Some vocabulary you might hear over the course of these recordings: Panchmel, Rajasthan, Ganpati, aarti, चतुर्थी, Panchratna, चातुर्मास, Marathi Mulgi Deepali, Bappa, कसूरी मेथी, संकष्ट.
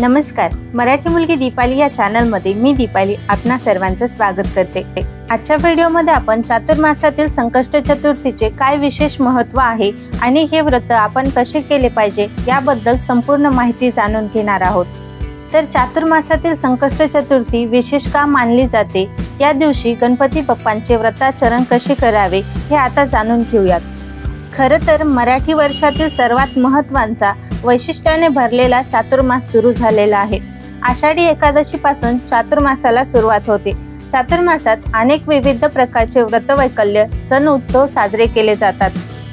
नमस्कार, मराठी मुलगी दीपाली या चॅनलमध्ये मी दीपाली आपणा सर्वांचं स्वागत करते। आजच्या व्हिडिओमध्ये आपण चातुर्मासातील संकष्ट चतुर्थीचे काय विशेष महत्त्व आहे आणि हे व्रत आपण कसे केले पाहिजे याबद्दल संपूर्ण माहिती जाणून घेणार आहोत। तर चातुर्मासातील संकष्ट चतुर्थी विशेष का मानली जाते, या दिवशी गणपती बाप्पांचे व्रताचरण कसे करावे हे आता जाणून घेऊयात। खरं तर मराठी वर्षातील सर्वात महत्त्वाचा वैशिष्ट्याने भरलेला चातुर्मास सुरू झालेला आहे। आषाढी एकादशीपासून चातुर्मासाला सुरुवात होते। चातुर्मासात अनेक विविध प्रकारचे व्रतवैकल्य सण उत्सव साजरे केले जातात।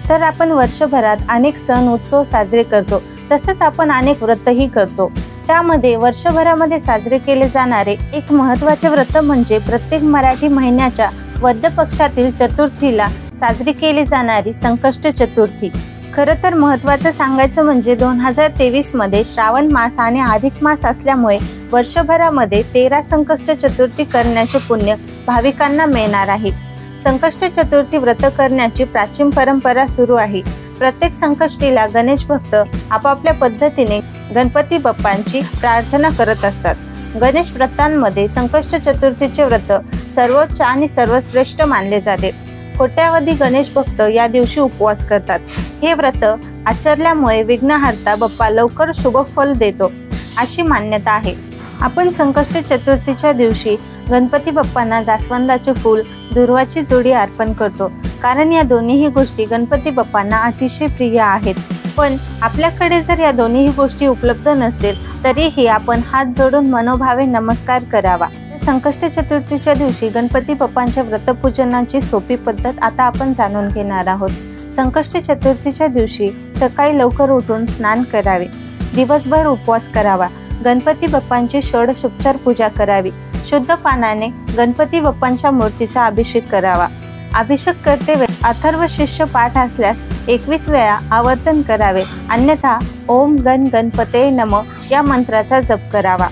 तर आपण वर्षभरात अनेक सण उत्सव साजरे करतो, तसेच आपण अनेक व्रतही करतो। त्यामध्ये वर्षभरामध्ये साजरे केले जाणारे एक महत्त्वाचे व्रत म्हणजे प्रत्येक मराठी महिन्याच्या वद्य पक्षातील चतुर्थीला साजरी केली जाणारी संकष्ट चतुर्थी। खरं तर महत्त्वाचं सांगायचं म्हणजे 2023मध्ये श्रावण मास आणि अधिक मास असल्यामुळे वर्षभरामध्ये 13 संकष्ट चतुर्थी करण्याचे पुण्य भाविकांना मिळणार आहे। संकष्ट चतुर्थी व्रत करण्याची प्राचीन परंपरा सुरू आहे। प्रत्येक संकष्टीला गणेश भक्त आपापल्या पद्धतीने गणपती बाप्पांची प्रार्थना करत असतात। गणेश व्रतांमध्ये संकष्ट चतुर्थीचे व्रत सर्वोच्च आणि सर्वश्रेष्ठ मानले जाते। कोट्यावधी गणेश भक्त या दिवशी उपवास करतात। हे व्रत आचरल्यामुळे विघ्नहर्ता बाप्पा लवकर शुभफल देतो अशी मान्यता आहे। आपण संकष्ट चतुर्थीच्या दिवशी गणपती बाप्पांना जास्वंदाचे फूल, दुर्वाची जोडी अर्पण करतो, कारण या दोन्हीही गोष्टी गणपती बाप्पांना अतिशय प्रिय आहेत। पण आपल्याकडे जर या दोन्हीही गोष्टी उपलब्ध नसतील तरीही आपण हात जोडून मनोभावे नमस्कार करावा। संकष्ट चतुर्थीच्या दिवशी गणपती बाप्पांच्या व्रतपूजनाची सोपी पद्धत आता आपण जाणून घेणार आहोत। संकष्ट चतुर्थीच्या दिवशी सकाळी लवकर उठून स्नान करावे, दिवसभर उपवास करावा, गणपती बाप्पांची षोडशोपचार पूजा करावी, शुद्ध पानाने गणपती बाप्पांच्या मूर्तीचा अभिषेक करावा। अभिषेक करते वेळी अथर्व शिष्य पाठ असल्यास 21 वेळा आवर्तन करावे, अन्यथा ओम गण गणपतये नमः या मंत्राचा जप करावा।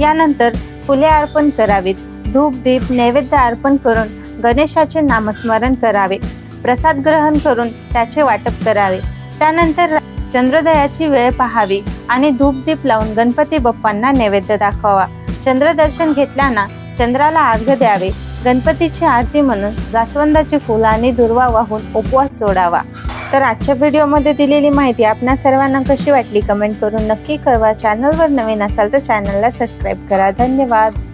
यानंतर फुले अर्पण करावीत, धूप दीप नैवेद्य अर्पण करून गणेशाचे नामस्मरण करावे, प्रसाद ग्रहण करून त्याचे वाटप करावे। त्यानंतर चंद्रोदयाची वेळ पाहावी आणि धूप दीप लावून गणपती बाप्पांना नैवेद्य दाखवावा। चंद्रदर्शन घेतल्याना चंद्राला अर्घ्य द्यावे। गणपतीची आरती म्हणून जास्वंदाची फुलं आणि दुर्वा वाहून उपवास सोडावा। तर आजच्या व्हिडिओमध्ये दिलेली माहिती आपणा सर्वांना कशी वाटली कमेंट करून नक्की कळवा। चॅनलवर नवीन असाल तर चॅनलला सबस्क्राईब करा। धन्यवाद।